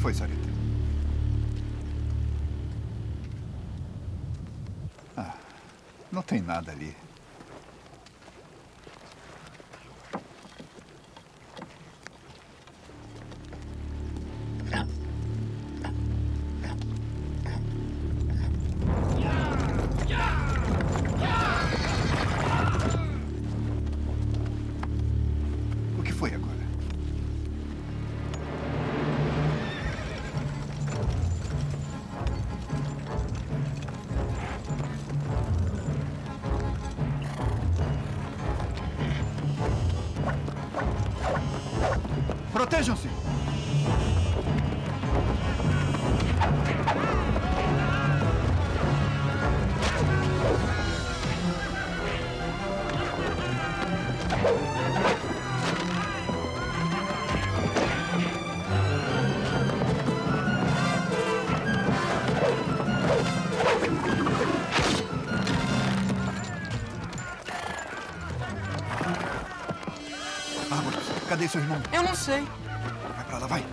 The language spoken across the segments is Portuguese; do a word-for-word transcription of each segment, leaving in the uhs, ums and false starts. foi, Sarita? Ah, não tem nada ali. Protejam-se! Árvores, cadê seu irmão? Eu não sei. Vai pra lá, vai.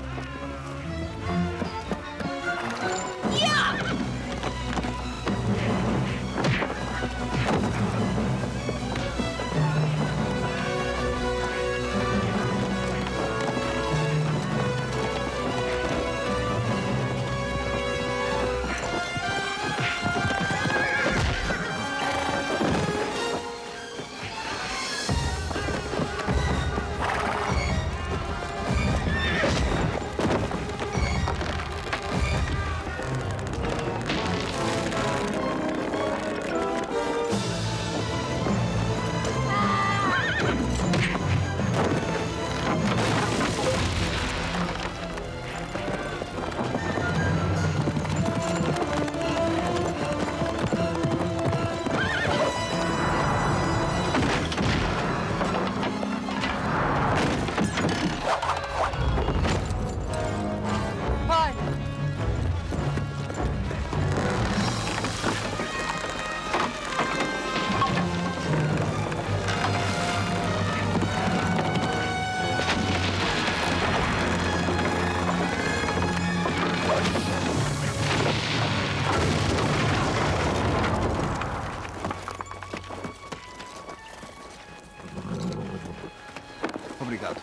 Obrigado.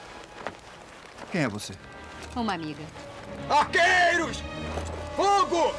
Quem é você? Uma amiga. Arqueiros! Fogo!